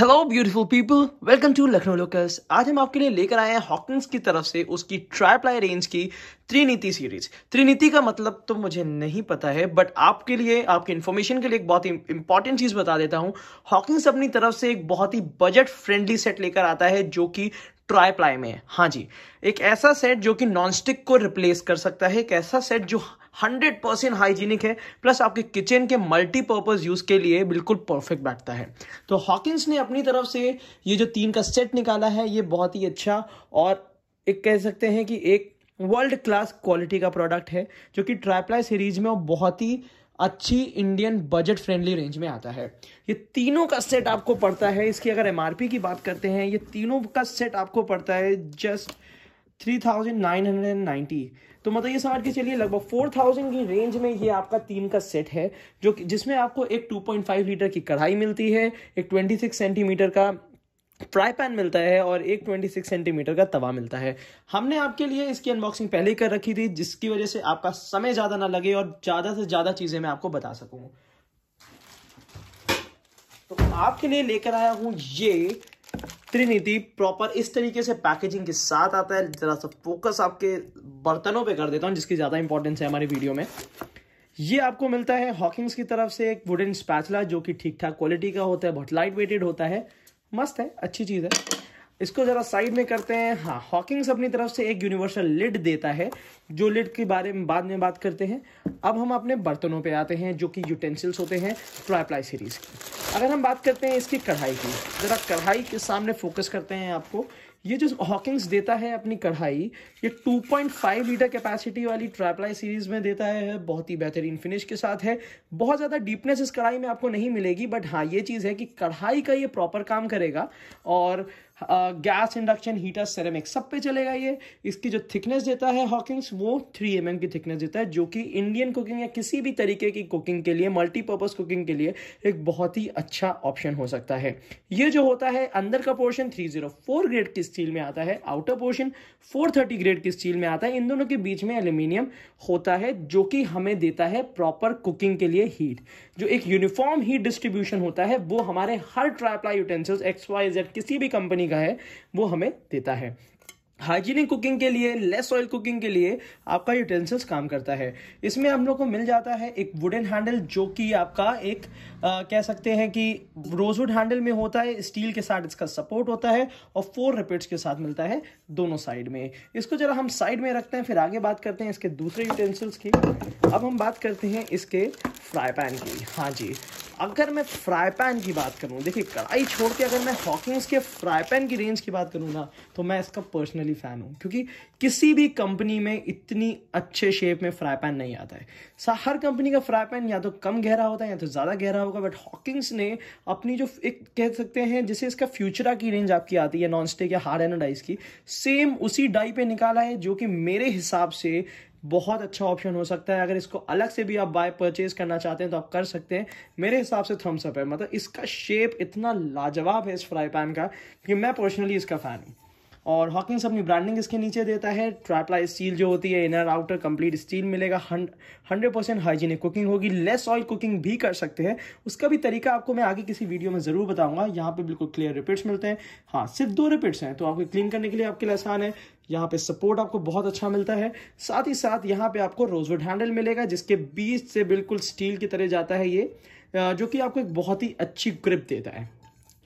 Hello beautiful people, welcome to Lucknow locals. आज हम आपके लिए लेकर आए हैं हॉकिंस की तरफ से उसकी ट्राई-प्लाई रेंज की त्रिनीति सीरीज। त्रिनीति का मतलब तो मुझे नहीं पता है, बट आपके लिए, आपके इन्फॉर्मेशन के लिए एक बहुत ही इंपॉर्टेंट चीज बता देता हूं। हॉकिंस अपनी तरफ से एक बहुत ही बजट फ्रेंडली सेट लेकर आता है जो कि ट्राई प्लाई में है। हाँ जी, एक ऐसा सेट जो कि नॉनस्टिक को रिप्लेस कर सकता है, एक ऐसा सेट जो 100% हाइजीनिक है, प्लस आपके किचन के मल्टीपर्पज यूज के लिए बिल्कुल परफेक्ट बैठता है। तो हॉकिंस ने अपनी तरफ से ये जो 3 का सेट निकाला है, ये बहुत ही अच्छा और एक कह सकते हैं कि एक वर्ल्ड क्लास क्वालिटी का प्रोडक्ट है जो कि ट्राई प्लाई सीरीज में बहुत ही अच्छी इंडियन बजट फ्रेंडली रेंज में आता है। ये तीनों का सेट आपको पड़ता है, इसकी अगर एमआरपी की बात करते हैं, ये तीनों का सेट आपको पड़ता है जस्ट 3990। तो मतलब ये समझ के चलिए लगभग 4000 की रेंज में ये आपका 3 का सेट है, जो जिसमें आपको एक 2.5 लीटर की कढ़ाई मिलती है, एक 26 सेंटीमीटर का फ्राई पैन मिलता है और एक 26 सेंटीमीटर का तवा मिलता है। हमने आपके लिए इसकी अनबॉक्सिंग पहले ही कर रखी थी, जिसकी वजह से आपका समय ज़्यादा ना लगे और ज़्यादा से ज़्यादा चीज़ें मैं आपको बता सकूँ। तो आपके लिए लेकर आया हूँ ये त्रिनीति प्रॉपर इस तरीके से पैकेजिंग के साथ आता है। ज़रा सा फोकस आपके बर्तनों पर कर देता हूँ, जिसकी ज़्यादा इंपॉर्टेंस है हमारी वीडियो में। ये आपको मिलता है हॉकिंस की तरफ से एक वुडन स्पैचुला जो कि ठीक ठाक क्वालिटी का होता है, बहुत लाइट वेटेड होता है, मस्त है, अच्छी चीज़ है। इसको ज़रा साइड में करते हैं। हाँ, हॉकिंस अपनी तरफ से एक यूनिवर्सल लिड देता है, जो लिड के बारे में बाद में बात करते हैं। अब हम अपने बर्तनों पे आते हैं जो कि यूटेंसिल्स होते हैं ट्राई प्लाई सीरीज़ की। अगर हम बात करते हैं इसकी कढ़ाई की, ज़रा कढ़ाई के सामने फोकस करते हैं। आपको ये जो हॉकिंस देता है अपनी कढ़ाई, ये 2.5 लीटर कैपेसिटी वाली ट्राई प्लाई सीरीज़ में देता है। बहुत ही बेहतरीन फिनिश के साथ है, बहुत ज़्यादा डीपनेस इस कढ़ाई में आपको नहीं मिलेगी, बट हाँ ये चीज़ है कि कढ़ाई का ये प्रॉपर काम करेगा और गैस, इंडक्शन, हीटर, सेरेमिक सब पे चलेगा ये। इसकी जो थिकनेस देता है हॉकिंस, वो 3 mm की थिकनेस देता है, जो कि इंडियन कुकिंग या किसी भी तरीके की कुकिंग के लिए, मल्टीपर्पज़ कुकिंग के लिए एक बहुत ही अच्छा ऑप्शन हो सकता है। ये जो होता है अंदर का पोर्शन 304 ग्रेड की स्टील में आता है, आउटर पोर्शन 430 ग्रेड की स्टील में आता है। इन दोनों के बीच में एल्यूमिनियम होता है जो कि हमें देता है प्रॉपर कुकिंग के लिए हीट। जो एक यूनिफॉर्म हीट डिस्ट्रीब्यूशन होता है वो हमारे हर ट्राई प्लाई यूटेंसिल्स XYZ किसी भी कंपनी का है वो हमें देता है। हाइजीनिक कुकिंग के लिए, लेस ऑयल कुकिंग के लिए आपका यूटेंसिल्स काम करता है। इसमें हम लोग को मिल जाता है एक वुडन हैंडल जो कि आपका एक कह सकते हैं कि रोजवुड हैंडल में होता है, स्टील के साथ इसका सपोर्ट होता है और 4 रिपेट्स के साथ मिलता है दोनों साइड में। इसको जरा हम साइड में रखते हैं, फिर आगे बात करते हैं इसके दूसरे यूटेंसिल्स की। अब हम बात करते हैं इसके फ्राई पैन की। हाँ जी, अगर मैं फ्राई पैन की बात करूं, देखिए कढ़ाई छोड़ के अगर मैं हॉकिंस के फ्राई पैन की रेंज की बात करूं ना, तो मैं इसका पर्सनली फ़ैन हूं, क्योंकि किसी भी कंपनी में इतनी अच्छे शेप में फ्राई पैन नहीं आता है। हर कंपनी का फ्राई पैन या तो कम गहरा होता है या तो ज़्यादा गहरा होगा, बट हॉकिंस ने अपनी जो एक कह सकते हैं जिसे इसका फ्यूचरा की रेंज आपकी आती है नॉन स्टिक या हार्ड एनोड डाइस की, सेम उसी डाई पर निकाला है, जो कि मेरे हिसाब से बहुत अच्छा ऑप्शन हो सकता है। अगर इसको अलग से भी आप बाय परचेज करना चाहते हैं तो आप कर सकते हैं। मेरे हिसाब से थम्स अप है, मतलब इसका शेप इतना लाजवाब है इस फ्राई पैन का कि मैं पर्सनली इसका फ़ैन हूँ। और हॉकिंस अपनी ब्रांडिंग इसके नीचे देता है। ट्राई प्लाई स्टील जो होती है, इनर आउटर कंप्लीट स्टील मिलेगा, 100% हाइजीनिक कुकिंग होगी, लेस ऑयल कुकिंग भी कर सकते हैं। उसका भी तरीका आपको मैं आगे किसी वीडियो में ज़रूर बताऊंगा। यहाँ पे बिल्कुल क्लियर रिपीट्स मिलते हैं। हाँ, सिर्फ 2 रिपीट्स हैं, तो आपको क्लीन करने के लिए आपके लिए आसान है। यहाँ पे सपोर्ट आपको बहुत अच्छा मिलता है, साथ ही साथ यहाँ पे आपको रोजवुड हैंडल मिलेगा जिसके बीच से बिल्कुल स्टील की तरह जाता है ये, जो कि आपको एक बहुत ही अच्छी ग्रिप देता है।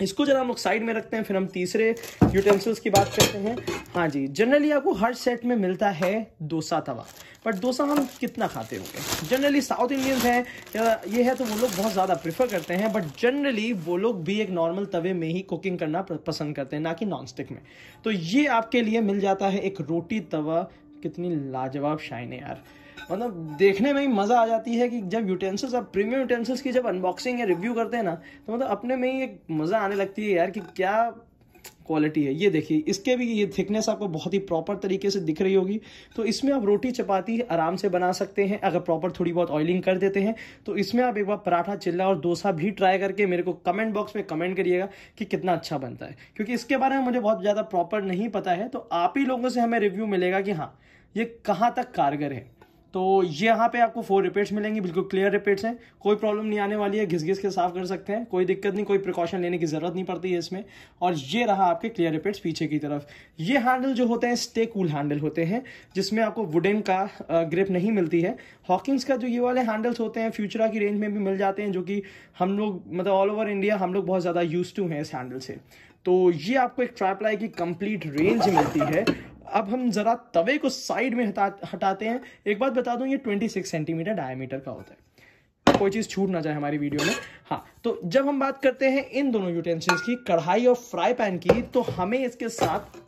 इसको जरा हम लोग साइड में रखते हैं, फिर हम तीसरे यूटेंसिल्स की बात करते हैं। हाँ जी, जनरली आपको हर सेट में मिलता है डोसा तवा, बट डोसा हम कितना खाते होंगे? जनरली साउथ इंडियंस हैं ये है तो वो लोग बहुत ज़्यादा प्रेफर करते हैं, बट जनरली वो लोग भी एक नॉर्मल तवे में ही कुकिंग करना पसंद करते हैं, ना कि नॉन स्टिक में। तो ये आपके लिए मिल जाता है एक रोटी तवा। कितनी लाजवाब शाइन है यार, मतलब देखने में ही मज़ा आ जाती है कि जब यूटेंसिल्स और प्रीमियम यूटेंसिल्स की जब अनबॉक्सिंग या रिव्यू करते हैं ना, तो मतलब अपने में ही एक मज़ा आने लगती है यार कि क्या क्वालिटी है। ये देखिए, इसके भी ये थिकनेस आपको बहुत ही प्रॉपर तरीके से दिख रही होगी। तो इसमें आप रोटी चपाती आराम से बना सकते हैं। अगर प्रॉपर थोड़ी बहुत ऑयलिंग कर देते हैं तो इसमें आप एक बार पराठा, चिल्ला और डोसा भी ट्राई करके मेरे को कमेंट बॉक्स में कमेंट करिएगा कि कितना अच्छा बनता है, क्योंकि इसके बारे में मुझे बहुत ज़्यादा प्रॉपर नहीं पता है। तो आप ही लोगों से हमें रिव्यू मिलेगा कि हाँ ये कहाँ तक कारगर है। तो यहाँ पे आपको 4 रिपीट्स मिलेंगी, बिल्कुल क्लियर रिपीट्स हैं, कोई प्रॉब्लम नहीं आने वाली है, घिस घिस के साफ कर सकते हैं, कोई दिक्कत नहीं, कोई प्रिकॉशन लेने की जरूरत नहीं पड़ती है इसमें। और ये रहा आपके क्लियर रिपीट्स पीछे की तरफ। ये हैंडल जो होते हैं स्टे कूल हैंडल होते हैं, जिसमें आपको वुडन का ग्रिप नहीं मिलती है। हॉकिंग्स का जो ये वाले हैंडल्स होते हैं फ्यूचरा की रेंज में भी मिल जाते हैं, जो कि हम लोग मतलब ऑल ओवर इंडिया हम लोग बहुत ज़्यादा यूज टू हैं इस हैंडल से। तो ये आपको एक ट्राइप्लाई की कंप्लीट रेंज मिलती है। अब हम जरा तवे को साइड में हटाते हैं। एक बात बता दूं, ये 26 सेंटीमीटर डायमीटर का होता है, कोई चीज़ छूट ना जाए हमारी वीडियो में। हाँ, तो जब हम बात करते हैं इन दोनों यूटेंसिल्स की, कढ़ाई और फ्राई पैन की, तो हमें इसके साथ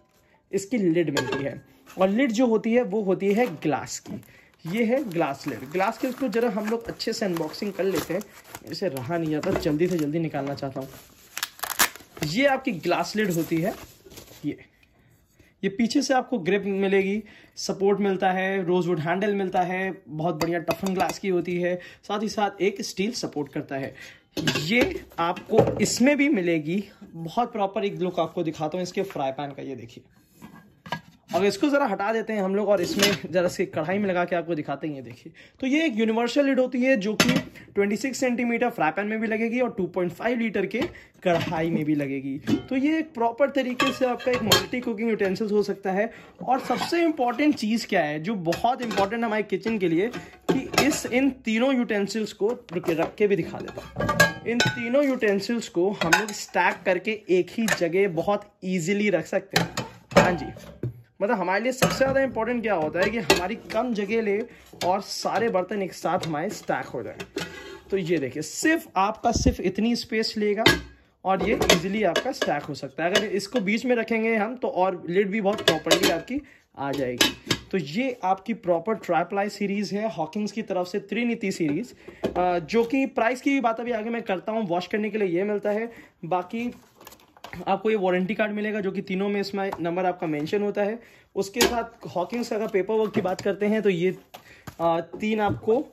इसकी लिड मिलती है, और लिड जो होती है वो होती है ग्लास की। ये है ग्लास लिड। ग्लास के इसको जरा हम लोग अच्छे से अनबॉक्सिंग कर लेते हैं, इसे रहा नहीं जाता, जल्दी से जल्दी निकालना चाहता हूँ। ये आपकी ग्लास लिड होती है। ये पीछे से आपको ग्रिप मिलेगी, सपोर्ट मिलता है, रोजवुड हैंडल मिलता है, बहुत बढ़िया टफन ग्लास की होती है, साथ ही साथ एक स्टील सपोर्ट करता है। ये आपको इसमें भी मिलेगी, बहुत प्रॉपर एक लुक आपको दिखाता हूँ इसके फ्राई पैन का। ये देखिए, और इसको ज़रा हटा देते हैं हम लोग और इसमें ज़रा इसकी कढ़ाई में लगा के आपको दिखाते हैं। ये देखिए, तो ये एक यूनिवर्सल लिड होती है जो कि 26 सेंटीमीटर फ्राई पैन में भी लगेगी और 2.5 लीटर के कढ़ाई में भी लगेगी। तो ये एक प्रॉपर तरीके से आपका एक मल्टी कुकिंग यूटेंसिल्स हो सकता है। और सबसे इम्पॉर्टेंट चीज़ क्या है, जो बहुत इंपॉर्टेंट हमारे किचन के लिए, कि इन तीनों यूटेंसिल्स को रख के भी दिखा देता हूँ। इन तीनों यूटेंसिल्स को हम लोग स्टैक करके एक ही जगह बहुत ईजिली रख सकते हैं। हाँ जी, मतलब हमारे लिए सबसे ज़्यादा इम्पोर्टेंट क्या होता है कि हमारी कम जगह ले और सारे बर्तन एक साथ हमारे स्टैक हो जाए। तो ये देखिए, सिर्फ आपका सिर्फ इतनी स्पेस लेगा और ये इजीली आपका स्टैक हो सकता है। अगर इसको बीच में रखेंगे हम तो, और लिड भी बहुत प्रॉपर्ली आपकी आ जाएगी। तो ये आपकी प्रॉपर ट्राइप्लाई सीरीज़ है हॉकिंग्स की तरफ से, त्रिनीति सीरीज़, जो कि प्राइस की बात अभी आगे मैं करता हूँ। वॉश करने के लिए ये मिलता है, बाकी आपको ये वारंटी कार्ड मिलेगा जो कि तीनों में इसमें नंबर आपका मेंशन होता है। उसके साथ हॉकिंग्स का अगर पेपर वर्क की बात करते हैं तो ये 3 आपको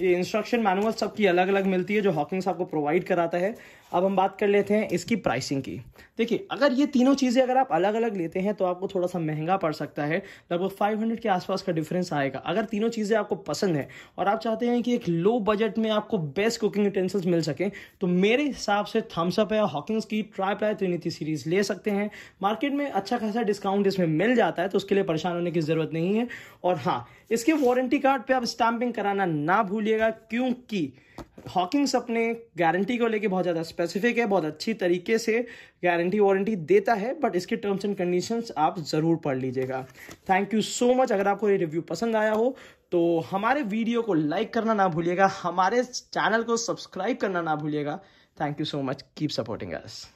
ये इंस्ट्रक्शन मैनुअल सबकी अलग अलग मिलती है जो हॉकिंग्स आपको प्रोवाइड कराता है। अब हम बात कर लेते हैं इसकी प्राइसिंग की। देखिए, अगर ये तीनों चीज़ें अगर आप अलग अलग लेते हैं तो आपको थोड़ा सा महंगा पड़ सकता है, लगभग 500 के आसपास का डिफरेंस आएगा। अगर तीनों चीज़ें आपको पसंद है और आप चाहते हैं कि एक लो बजट में आपको बेस्ट कुकिंग यूटेंसिल्स मिल सकें, तो मेरे हिसाब से थम्स अप है हॉकिंग्स की ट्राइप्लाई त्रिनीति सीरीज़ ले सकते हैं। मार्केट में अच्छा खासा डिस्काउंट इसमें मिल जाता है, तो उसके लिए परेशान होने की ज़रूरत नहीं है। और हाँ, इसके वारंटी कार्ड पर आप स्टैम्पिंग कराना ना भूलिएगा, क्योंकि हॉकिंग्स अपने गारंटी को लेके बहुत ज़्यादा स्पेसिफिक है, बहुत अच्छी तरीके से गारंटी वारंटी देता है, बट इसके टर्म्स एंड कंडीशंस आप ज़रूर पढ़ लीजिएगा। Thank you so much. अगर आपको ये रिव्यू पसंद आया हो तो हमारे वीडियो को लाइक करना ना भूलिएगा, हमारे चैनल को सब्सक्राइब करना ना भूलिएगा। Thank you so much, keep supporting us.